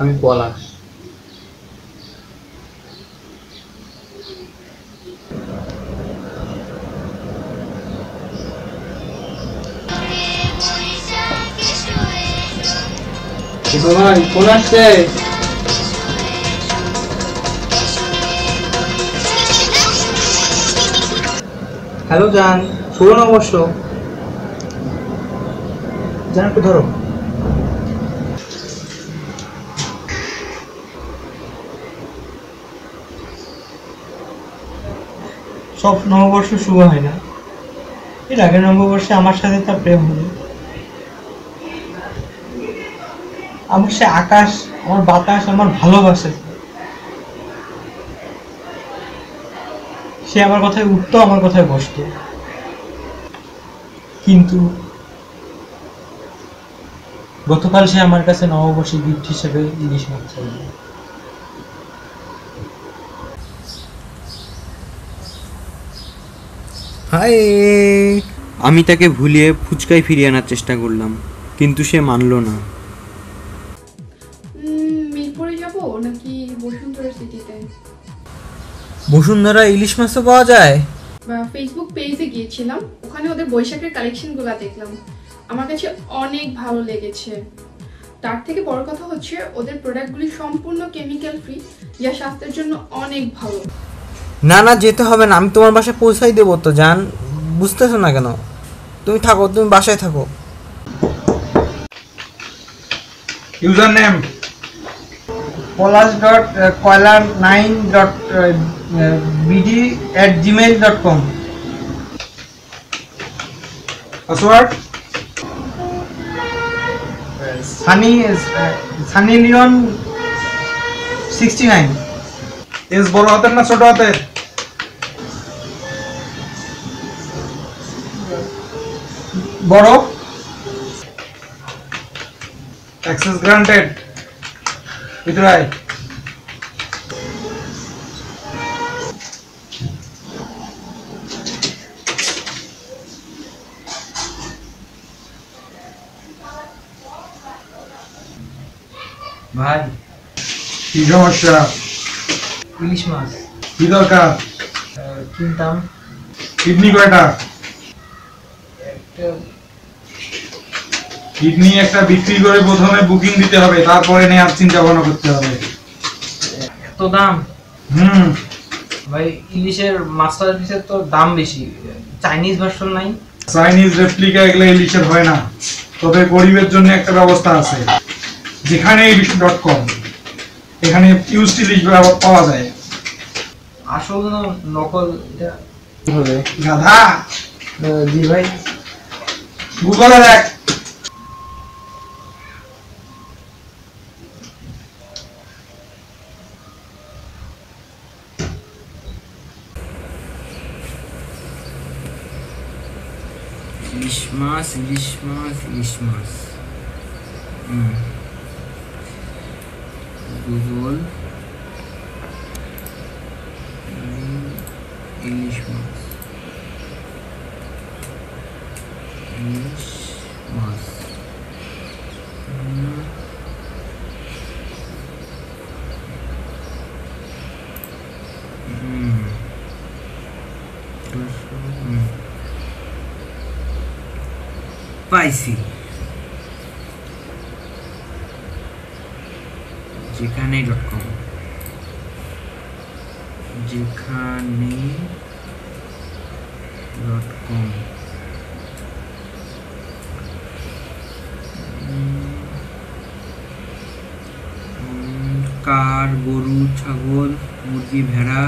আমি পলাশ। ভাই কোন আসছে? হ্যালো জান, শুরু না অবশ্য জান, একটু ধরো। সব নববর্ষ শুভ হয় না, এর আগের নববর্ষে আমার সাথে তার প্রেম হলো। আমার সে আকাশ, আমার বাতাস, আমার ভালোবাসে। সে আমার কথায় উঠতো, আমার কথায় বসতো, কিন্তু গতকাল সে আমার কাছে নববর্ষে গিফট হিসেবে ইলিশ মাছ চাইল। হাই, আমি তাকে ভুলিয়ে ফুচকায় ফিরিয়ে আনার চেষ্টা করলাম, কিন্তু সে মানল না। বসুন্ধরা ইলিশ মাছও পাওয়া যায়। ফেসবুক পেজে গিয়েছিলাম, ওখানে ওদের বৈশাখের কালেকশনগুলো দেখলাম, আমার কাছে অনেক ভালো লেগেছে। তার থেকে বড় কথা হচ্ছে ওদের প্রোডাক্টগুলি সম্পূর্ণ কেমিক্যাল ফ্রি, যা স্বাস্থ্যের জন্য অনেক ভালো। না না, যেতে হবে না, আমি তোমার বাসায় পৌঁছাই দেবো তো জান, বুঝতেছো না কেন? তুমি থাকো, তুমি বাসায় থাকো। User name polas.koilar9.bd@gmail.com password sunny leon 69। is boro hoter na choto hoter? boro. access granted. ভাই কি সমস্যা? ইলিশ মাছ কি দরকার? কিনতাম। কিডনি কয়টা? কিডনি একটা বিক্রি করে প্রথমে বুকিং দিতে হবে, তারপরে নেওয়ার চিন্তা ভাবনা করতে হবে। এত দাম? ভাই ইলিশের মাস্টার পিসের তো দাম বেশি। চাইনিজ ভার্সন নাই? চাইনিজ রেপ্লিকা এগুলো ইলিশের হয় না, তবে গরিবের জন্য একটা ব্যবস্থা আছে। যেখানে ilish.com, এখানে ইউজড ইলিশ পাওয়া যায়। আসল না নকল এটা হবে গাধা? জি ভাই, গুগলে দেখ। ইলিশ মাছ গুগল ইলিশ মাছ পাইছি। যেখানে.com কার, গরু, ছাগল, মুরগি, ভেড়া,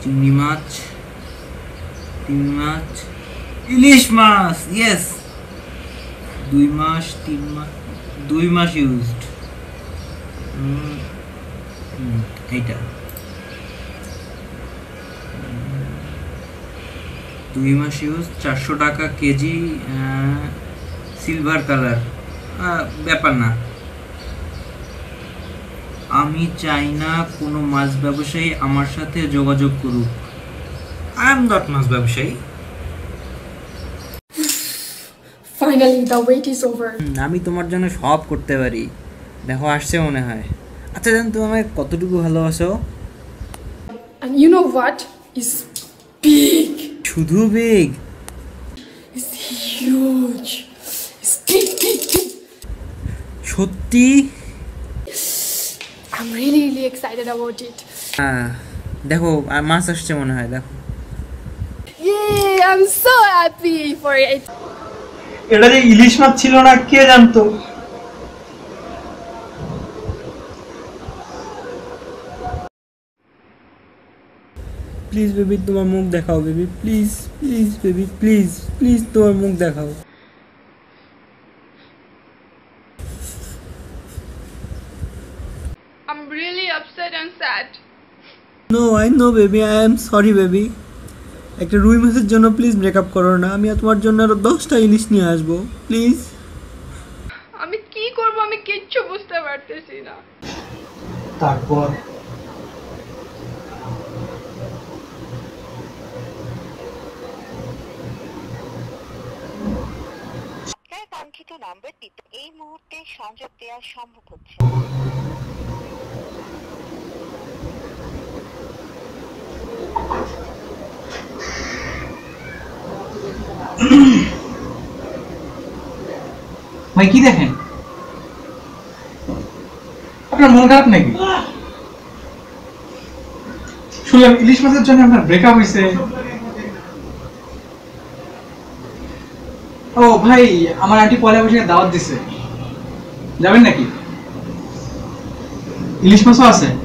চিংড়ি মাছ, ইলিশ মাছ। ইয়েস, 2 মাস 3 মাস 2 মাস ইউজড। এইটা 2 মাস ইউজ, 400 টাকা কেজি, সিলভার কালার, ব্যাপার না। আমি চাই না কোনো মাছ ব্যবসায়ী আমার সাথে যোগাযোগ করুক। I am not মাছ ব্যবসায়ী। Finally, the wait is over. আমি তোমার জন্য সব করতে পারি। দেখো আসছে মনে হয়। আচ্ছা জান তুমি আমায় কতটুকু ভালোবাসো? And you know what is big? শুধু big. It's huge. It's big, big, big. সত্যি? I'm really, really excited about it. দেখো মাছ আসছে মনে হয় দেখো। Yay! I'm so happy for it. এটা যে ইলিশ মাছ ছিল না কে জানতো? প্লিজ বেবি তোমার মুখ দেখাও baby please please baby please please তোমার মুখ দেখাও। I'm really upset and sad. No, I know baby. I am sorry baby. একটা রুই মাছের জন্য প্লিজ ব্রেকআপ করো না। আমি তোমার জন্য আরো 10টা ইলিশ নিয়ে আসবো প্লিজ। আমি কি করব আমি কিচ্ছু বুঝতে পারতেছি না। তারপর স্যার কাঙ্ক্ষিত নাম্বারটিতে এই মুহূর্তে সংযোগ দেওয়া সম্ভব হচ্ছে। ভাই কি দেখেন আপনার মন খারাপ নাকি? শুনলাম ইলিশ মাছের জন্য আপনার ব্রেকআপ হয়েছে। ও ভাই আমার আন্টি পয়লা বৈশাখে দাওয়াত দিছে, যাবেন নাকি? ইলিশ মাছও আছে।